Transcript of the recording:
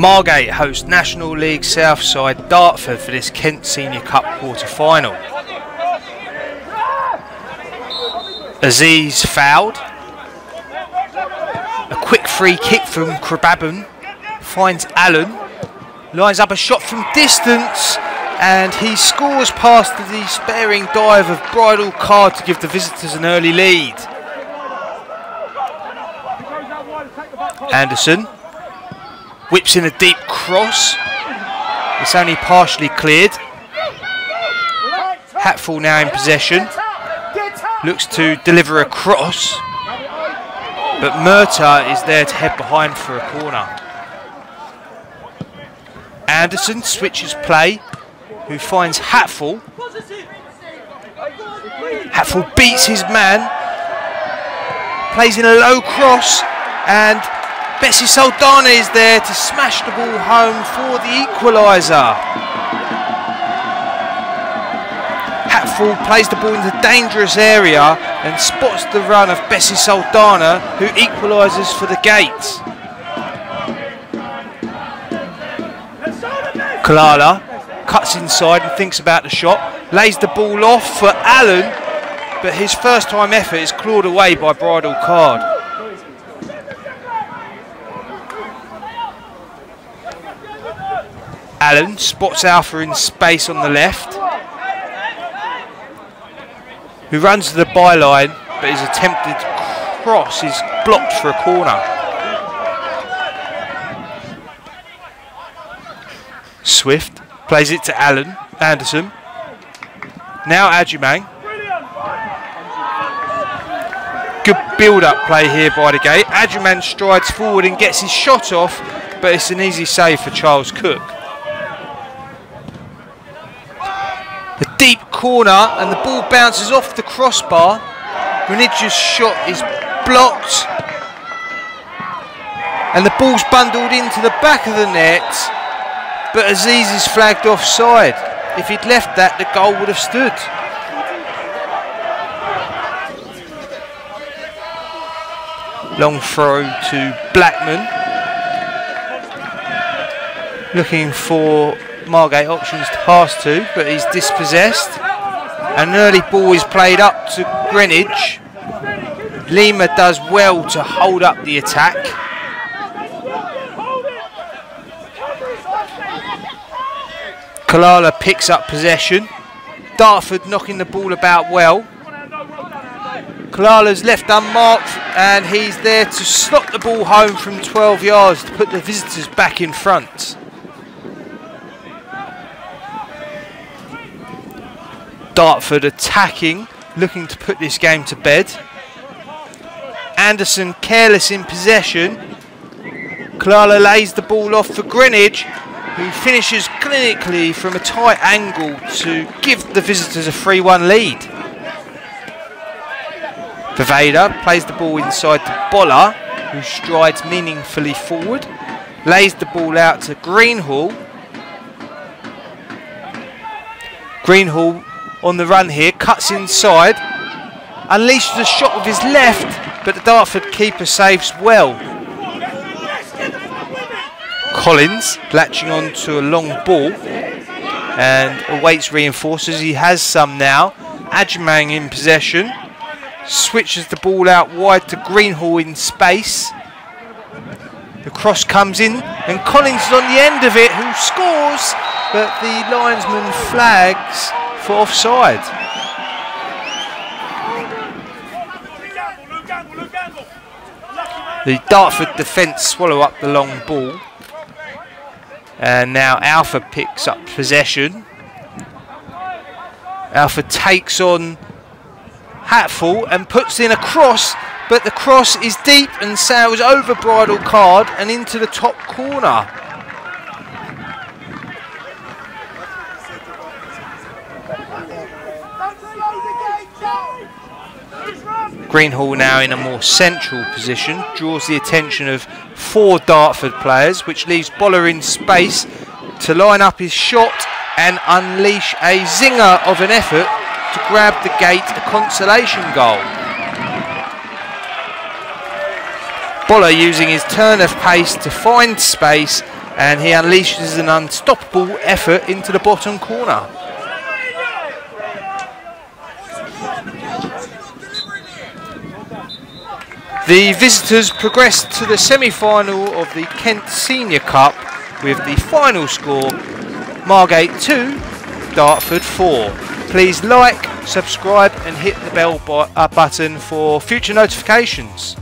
Margate host National League Southside Dartford for this Kent Senior Cup quarter-final. Aziz fouled. A quick free kick from Krababun. Finds Allen. Lines up a shot from distance. And he scores past the despairing dive of Bridal Card to give the visitors an early lead. Anderson whips in a deep cross. It's only partially cleared. Hatfull now in possession. Looks to deliver a cross. But Murtagh is there to head behind for a corner. Anderson switches play. Who finds Hatfull. Hatfull beats his man. Plays in a low cross. And Betsy Soldana is there to smash the ball home for the equaliser. Hatfull plays the ball into a dangerous area and spots the run of Betsy Soldana, who equalises for the Gates. Kalala cuts inside and thinks about the shot, lays the ball off for Allen, but his first time effort is clawed away by Bridal Card. Allen spots Alpha in space on the left, who runs to the byline, but his attempted cross is blocked for a corner. Swift plays it to Allen. Anderson. Now Adjumang. Good build-up play here by the Gate. Adjumang strides forward and gets his shot off, but it's an easy save for Charles Cook. The deep corner and the ball bounces off the crossbar. Munidja's shot is blocked. And the ball's bundled into the back of the net. But Aziz is flagged offside. If he'd left that, the goal would have stood. Long throw to Blackman. Looking for Margate options to pass to, but he's dispossessed. An early ball is played up to Greenwich. Lima does well to hold up the attack. Kalala picks up possession. Dartford knocking the ball about well. Kalala's left unmarked and he's there to slot the ball home from 12 yards to put the visitors back in front. Dartford attacking, looking to put this game to bed. Anderson careless in possession. Kalala lays the ball off for Greenwich, who finishes clinically from a tight angle to give the visitors a 3-1 lead. Viveda plays the ball inside to Boller, who strides meaningfully forward, lays the ball out to Greenhall. Greenhall on the run here, cuts inside, unleashes a shot with his left, but the Dartford keeper saves well. Collins latching on to a long ball and awaits reinforcements. He has some now. Adjumang in possession. Switches the ball out wide to Greenhall in space. The cross comes in and Collins is on the end of it, who scores, but the linesman flags for offside. The Dartford defence swallow up the long ball. And now Alpha picks up possession. Alpha takes on Hatfull and puts in a cross, but the cross is deep and sails over Bridal Card and into the top corner. Greenhall now in a more central position, draws the attention of four Dartford players, which leaves Boller in space to line up his shot and unleash a zinger of an effort to grab the Gate a consolation goal. Boller using his turn of pace to find space and he unleashes an unstoppable effort into the bottom corner. The visitors progressed to the semi-final of the Kent Senior Cup with the final score Margate 2, Dartford 4. Please like, subscribe and hit the bell button for future notifications.